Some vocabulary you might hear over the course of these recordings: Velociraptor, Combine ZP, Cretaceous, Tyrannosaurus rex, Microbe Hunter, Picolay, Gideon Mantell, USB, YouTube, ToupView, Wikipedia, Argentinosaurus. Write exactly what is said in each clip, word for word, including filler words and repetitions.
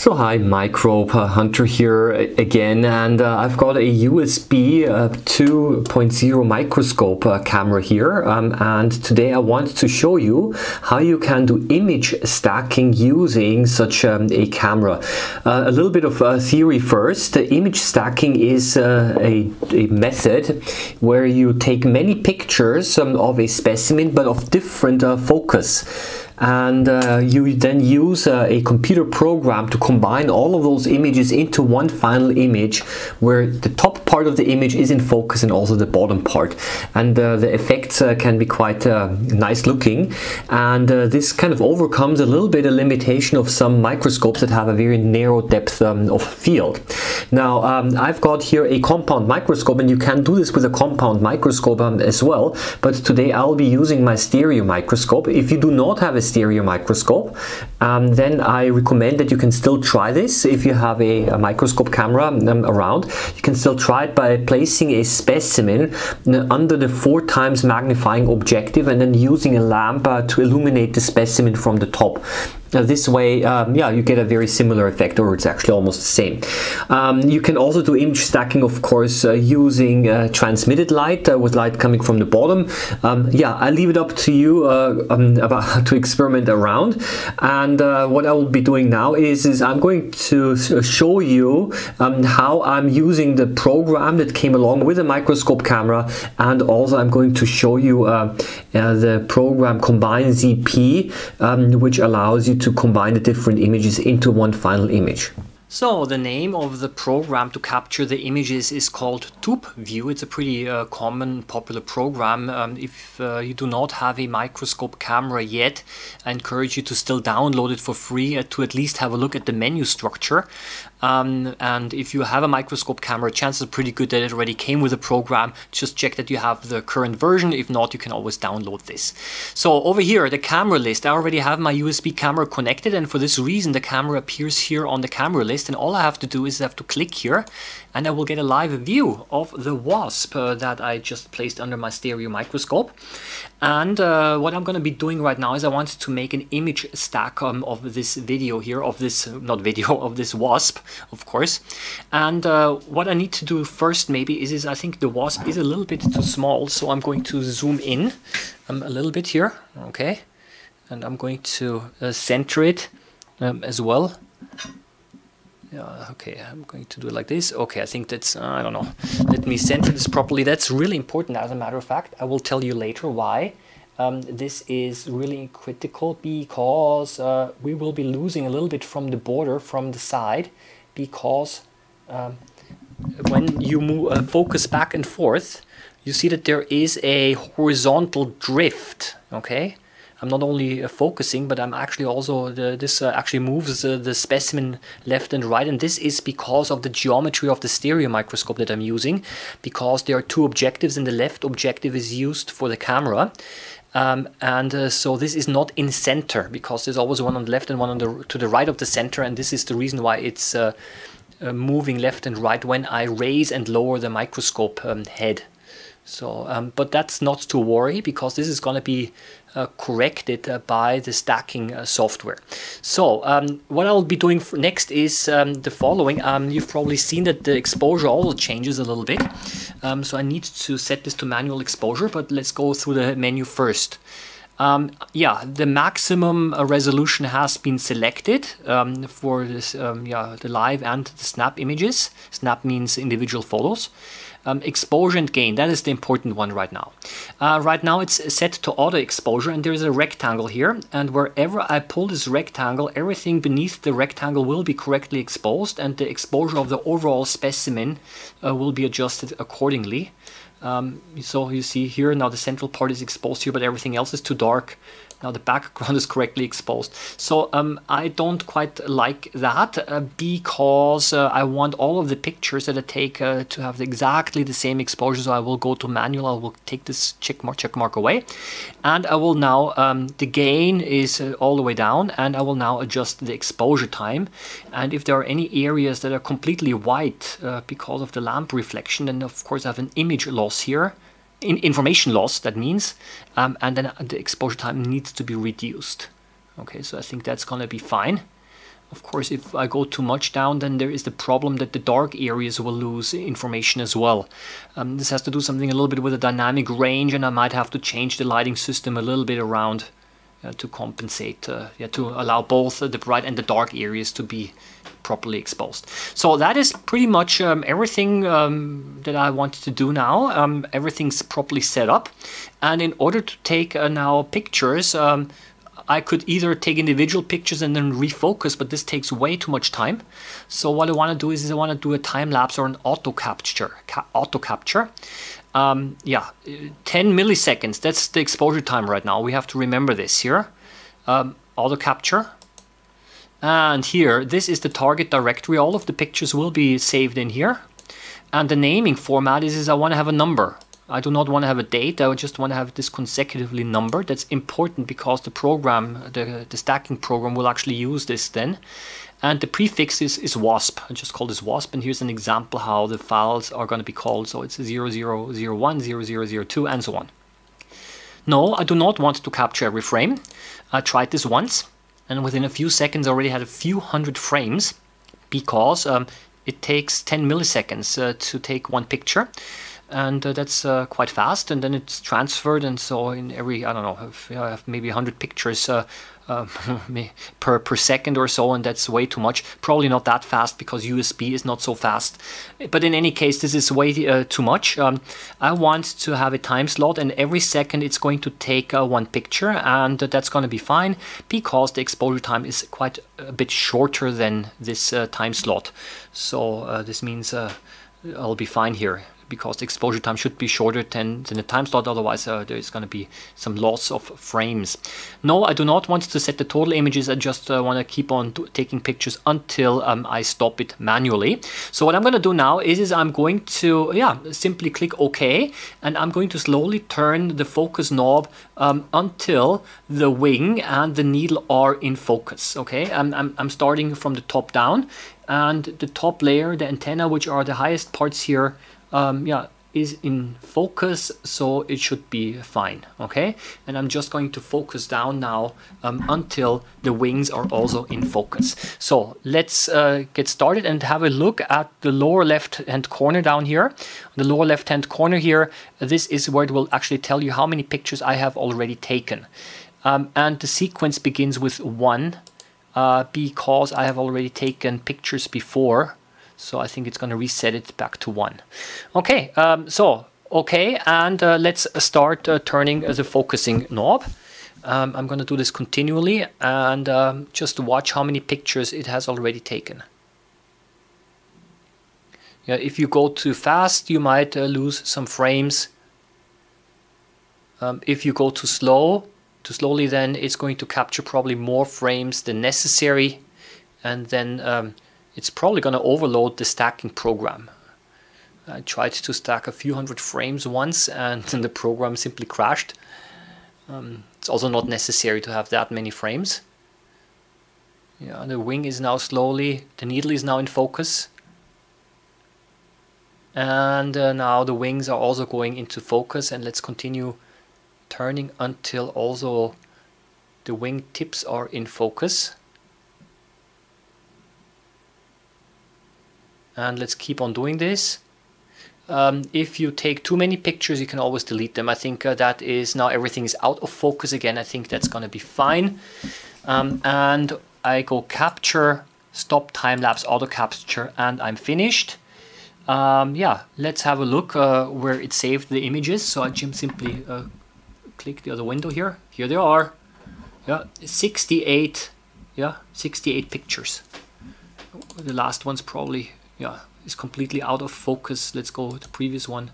So hi, Microbe Hunter here again, and uh, I've got a U S B uh, two point oh microscope uh, camera here, um, and today I want to show you how you can do image stacking using such um, a camera. Uh, a little bit of uh, theory first. Uh, image stacking is uh, a, a method where you take many pictures um, of a specimen but of different uh, focus. And uh, you then use uh, a computer program to combine all of those images into one final image where the top part of the image is in focus and also the bottom part. And uh, the effects uh, can be quite uh, nice looking. And uh, this kind of overcomes a little bit a limitation of some microscopes that have a very narrow depth um, of field. Now, um, I've got here a compound microscope, and you can do this with a compound microscope um, as well. But today I'll be using my stereo microscope. If you do not have a stereo microscope, um, then I recommend that you can still try this. If you have a, a microscope camera um, around, you can still try it by placing a specimen under the four times magnifying objective and then using a lamp uh, to illuminate the specimen from the top. Now this way, um, yeah, you get a very similar effect, or it's actually almost the same. Um, you can also do image stacking, of course, uh, using uh, transmitted light uh, with light coming from the bottom. Um, yeah, I leave it up to you uh, um, about how to experiment around. And uh, what I will be doing now is, is I'm going to show you um, how I'm using the program that came along with the microscope camera, and also I'm going to show you uh, uh, the program Combine Z P, um, which allows you to combine the different images into one final image. So the name of the program to capture the images is called ToupView. It's a pretty uh, common, popular program. Um, if uh, you do not have a microscope camera yet, I encourage you to still download it for free uh, to at least have a look at the menu structure. Um, and if you have a microscope camera, chances are pretty good that it already came with a program. Just check that you have the current version. If not, you can always download this. So over here, the camera list, I already have my U S B camera connected, and for this reason the camera appears here on the camera list, and all I have to do is I have to click here and I will get a live view of the wasp uh, that I just placed under my stereo microscope. And uh, what I'm going to be doing right now is I want to make an image stack um, of this video here, of this, not video, of this wasp, of course. And uh, what I need to do first maybe is, is I think the wasp is a little bit too small, so I'm going to zoom in um, a little bit here, okay? And I'm going to uh, center it um, as well. Yeah, okay, I'm going to do it like this. Okay, I think that's, uh, I don't know. Let me center this properly. That's really important, as a matter of fact. I will tell you later why um, this is really critical, because uh, we will be losing a little bit from the border, from the side, because um, when you move, uh, focus back and forth, you see that there is a horizontal drift, okay? I'm not only uh, focusing, but I'm actually also, the, this uh, actually moves uh, the specimen left and right, and this is because of the geometry of the stereo microscope that I'm using, because there are two objectives and the left objective is used for the camera. Um, and uh, so this is not in center, because there's always one on the left and one on the, to the right of the center, and this is the reason why it's uh, uh, moving left and right when I raise and lower the microscope um, head. So, um, but that's not to worry, because this is going to be uh, corrected uh, by the stacking uh, software. So, um, what I'll be doing next is um, the following. Um, you've probably seen that the exposure also changes a little bit. Um, so I need to set this to manual exposure, but let's go through the menu first. Um, yeah, the maximum uh, resolution has been selected um, for this, um, yeah, the live and the snap images. Snap means individual photos. Um, exposure and gain, that is the important one right now. Uh, right now it's set to auto exposure, and there is a rectangle here, and wherever I pull this rectangle, everything beneath the rectangle will be correctly exposed, and the exposure of the overall specimen uh, will be adjusted accordingly. Um, so you see here now the central part is exposed here, but everything else is too dark. Now the background is correctly exposed. So um, I don't quite like that uh, because uh, I want all of the pictures that I take uh, to have exactly the same exposure. So I will go to manual. I will take this check mark, check mark away, and I will now, um, the gain is uh, all the way down, and I will now adjust the exposure time. And if there are any areas that are completely white uh, because of the lamp reflection, then of course I have an image loss here. In information loss, that means, um, and then the exposure time needs to be reduced. Okay, so I think that's going to be fine. Of course, if I go too much down, then there is the problem that the dark areas will lose information as well. Um, this has to do something a little bit with the dynamic range, and I might have to change the lighting system a little bit around uh, to compensate, uh, yeah, to allow both uh, the bright and the dark areas to be properly exposed. So that is pretty much um, everything um, that I wanted to do now. Um, everything's properly set up, and in order to take uh, now pictures, um, I could either take individual pictures and then refocus, but this takes way too much time. So what I want to do is, is I want to do a time lapse or an auto capture. Ca auto capture. Um, yeah, ten milliseconds. That's the exposure time right now. We have to remember this here. Um, auto capture. And here, this is the target directory. All of the pictures will be saved in here. And the naming format is, is I want to have a number. I do not want to have a date, I just want to have this consecutively numbered. That's important because the program, the, the stacking program will actually use this then. And the prefix is, is wasp. I just call this wasp, and here's an example how the files are going to be called. So it's zero zero zero one, zero zero zero two, and so on. No, I do not want to capture every frame. I tried this once, and within a few seconds I already had a few hundred frames, because um, it takes ten milliseconds uh, to take one picture. And uh, that's uh, quite fast, and then it's transferred, and so in every, I don't know, if, you know, I have maybe one hundred pictures uh, uh, per, per second or so, and that's way too much. Probably not that fast, because U S B is not so fast, but in any case this is way uh, too much. Um, I want to have a time slot, and every second it's going to take uh, one picture, and uh, that's going to be fine, because the exposure time is quite a bit shorter than this uh, time slot. So uh, this means uh, I'll be fine here, because the exposure time should be shorter than, than the time slot, otherwise uh, there is going to be some loss of frames. No, I do not want to set the total images, I just uh, want to keep on taking pictures until um, I stop it manually. So what I'm going to do now is, is I'm going to yeah simply click OK, and I'm going to slowly turn the focus knob um, until the wing and the needle are in focus. Okay, I'm, I'm, I'm starting from the top down, and the top layer, the antenna, which are the highest parts here, Um, yeah, is in focus, so it should be fine. Okay, and I'm just going to focus down now um, until the wings are also in focus. So let's uh, get started and have a look at the lower left hand corner down here. The lower left hand corner here, this is where it will actually tell you how many pictures I have already taken, um, and the sequence begins with one, uh, because I have already taken pictures before. So I think it's going to reset it back to one. Okay, um, so okay, and uh, let's start uh, turning uh, the focusing knob. Um, I'm going to do this continually, and um, just watch how many pictures it has already taken. Yeah, if you go too fast, you might uh, lose some frames. Um, if you go too slow, too slowly, then it's going to capture probably more frames than necessary, and then. Um, It's probably going to overload the stacking program. I tried to stack a few hundred frames once, and then the program simply crashed. Um, it's also not necessary to have that many frames. Yeah, the wing is now slowly, the needle is now in focus. And uh, now the wings are also going into focus, and let's continue turning until also the wing tips are in focus. And let's keep on doing this. Um, if you take too many pictures, you can always delete them. I think uh, that is now everything is out of focus again. I think that's going to be fine. Um, and I go capture, stop time lapse, auto capture, and I'm finished. Um, yeah, let's have a look uh, where it saved the images. So I just simply uh, click the other window here. Here they are. Yeah, sixty-eight. Yeah, sixty-eight pictures. The last one's probably. Yeah, it's completely out of focus. Let's go to the previous one.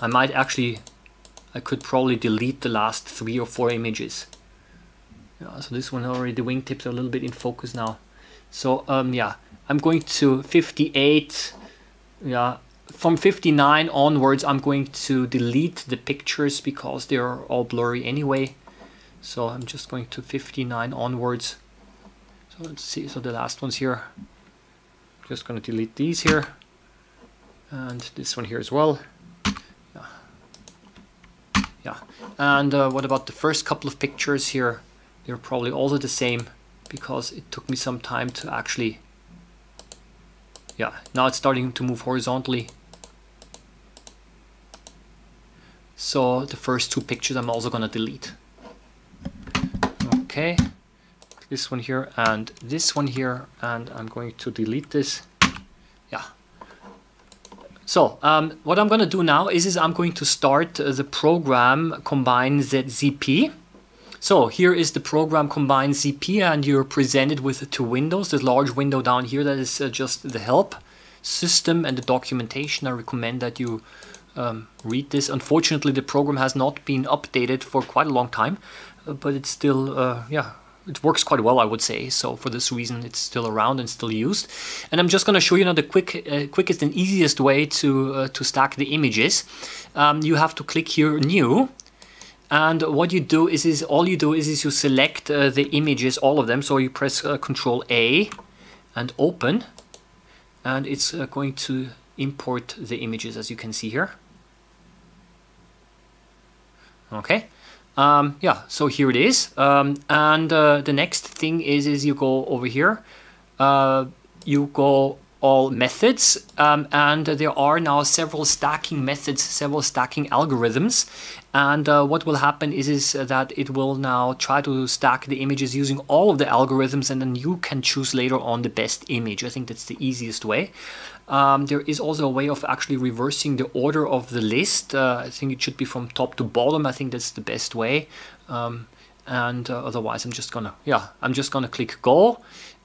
I might actually, I could probably delete the last three or four images. Yeah, so this one already, the wingtips are a little bit in focus now. So um, yeah, I'm going to fifty-eight. Yeah, from fifty-nine onwards, I'm going to delete the pictures because they are all blurry anyway. So I'm just going to fifty-nine onwards. So let's see. So the last one's here. Just going to delete these here, and this one here as well. Yeah, yeah. And uh, what about the first couple of pictures here? They're probably also the same. because it took me some time to actually, yeah, now it's starting to move horizontally. So the first two pictures I'm also gonna delete. Okay, this one here and this one here, and I'm going to delete this. Yeah. So um, what I'm gonna do now is, is I'm going to start uh, the program Combine Z P. So here is the program Combine Z P, and you're presented with two windows. The large window down here, that is uh, just the help system and the documentation. I recommend that you Um, read this. Unfortunately, the program has not been updated for quite a long time, but it's still, uh, yeah, it works quite well, I would say. So for this reason, it's still around and still used. And I'm just going to show you now the quick, uh, quickest and easiest way to uh, to stack the images. Um, you have to click here New, and what you do is, is all you do is, is you select uh, the images, all of them. So you press uh, Control A and Open, and it's uh, going to import the images, as you can see here. Okay, um, yeah, so here it is. Um, and uh, the next thing is, is you go over here, uh, you go all methods, um, and there are now several stacking methods, several stacking algorithms. And uh, what will happen is, is that it will now try to stack the images using all of the algorithms, and then you can choose later on the best image. I think that's the easiest way. Um, there is also a way of actually reversing the order of the list. Uh, I think it should be from top to bottom. I think that's the best way. Um, and uh, otherwise, I'm just gonna, yeah, I'm just gonna click go.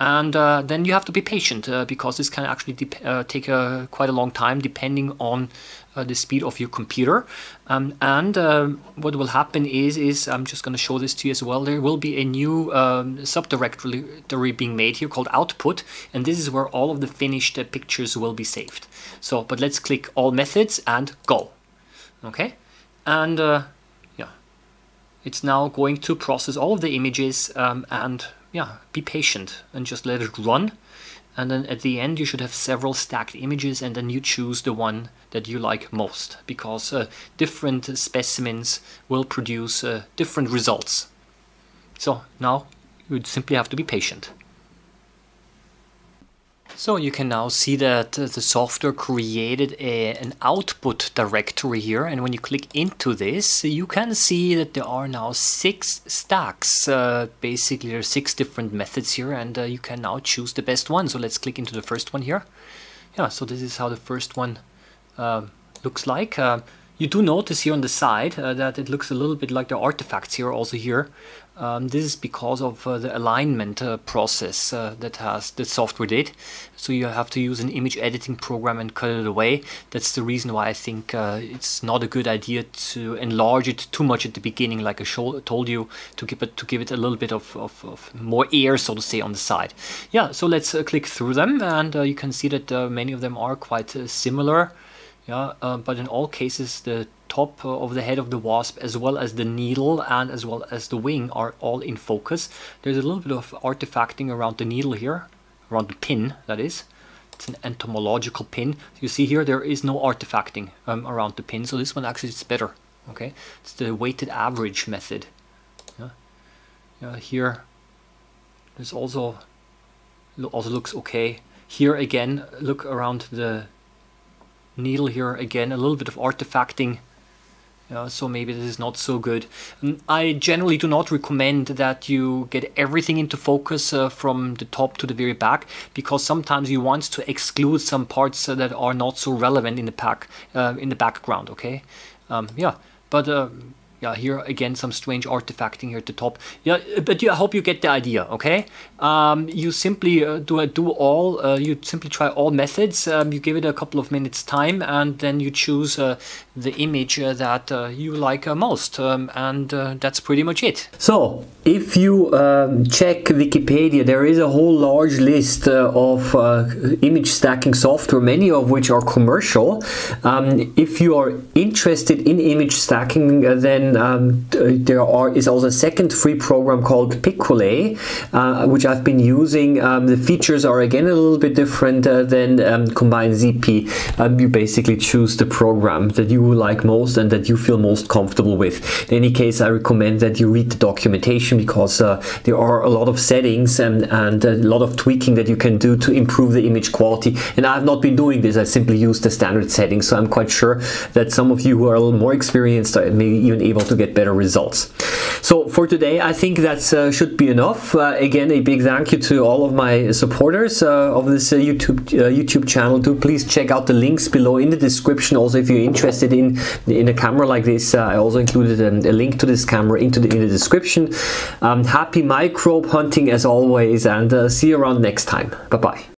And uh, then you have to be patient, uh, because this can actually uh, take uh, quite a long time, depending on uh, the speed of your computer. Um, and uh, what will happen is, is I'm just going to show this to you as well. There will be a new um, subdirectory being made here called Output, and this is where all of the finished uh, pictures will be saved. So, but let's click All Methods and Go. Okay, and uh, yeah, it's now going to process all of the images, um, and yeah, be patient and just let it run. And then at the end, you should have several stacked images, and then you choose the one that you like most, because uh, different specimens will produce uh, different results. So now you would simply have to be patient. So you can now see that the software created a, an output directory here, and when you click into this, you can see that there are now six stacks. Uh, basically, there are six different methods here, and uh, you can now choose the best one. So let's click into the first one here. Yeah, so this is how the first one uh, looks like. Uh, you do notice here on the side uh, that it looks a little bit like the artifacts here, also here. Um, this is because of uh, the alignment uh, process uh, that has the software did. So you have to use an image editing program and cut it away. That's the reason why I think uh, it's not a good idea to enlarge it too much at the beginning, like I told you, to give it to give it a little bit of, of, of more air, so to say, on the side. Yeah, so let's uh, click through them, and uh, you can see that uh, many of them are quite uh, similar. Yeah, uh, but in all cases, the top of the head of the wasp, as well as the needle and as well as the wing, are all in focus. There's a little bit of artifacting around the needle here, around the pin, that is. It's an entomological pin. You see here, there is no artifacting um, around the pin, so this one actually is better. Okay, it's the weighted average method. Yeah, yeah, here, this also also looks okay. Here again, look around the needle here, again a little bit of artifacting, uh, so maybe this is not so good. I generally do not recommend that you get everything into focus uh, from the top to the very back, because sometimes you want to exclude some parts uh, that are not so relevant in the pack uh, in the background. Okay, um, yeah, but uh, yeah, here again some strange artifacting here at the top. Yeah, but yeah, I hope you get the idea. Okay, um, you simply uh, do uh, do all. Uh, you simply try all methods. Um, you give it a couple of minutes time, and then you choose uh, the image uh, that uh, you like uh, most, um, and uh, that's pretty much it. So if you um, check Wikipedia, there is a whole large list uh, of uh, image stacking software, many of which are commercial. Um, if you are interested in image stacking, uh, then then um, there are, is also a second free program called Picolay, uh, which I've been using. Um, the features are again a little bit different uh, than um, Combine Z P. Um, you basically choose the program that you like most and that you feel most comfortable with. In any case, I recommend that you read the documentation, because uh, there are a lot of settings and, and a lot of tweaking that you can do to improve the image quality. And I've not been doing this, I simply use the standard settings, so I'm quite sure that some of you who are a little more experienced are maybe even able to get better results. So for today, I think that uh, should be enough. Uh, again, a big thank you to all of my supporters uh, of this uh, YouTube uh, YouTube channel. Do please check out the links below in the description. Also, if you're interested in in a camera like this, uh, I also included a, a link to this camera into the in the description. Um, happy microbe hunting as always, and uh, see you around next time. Bye bye.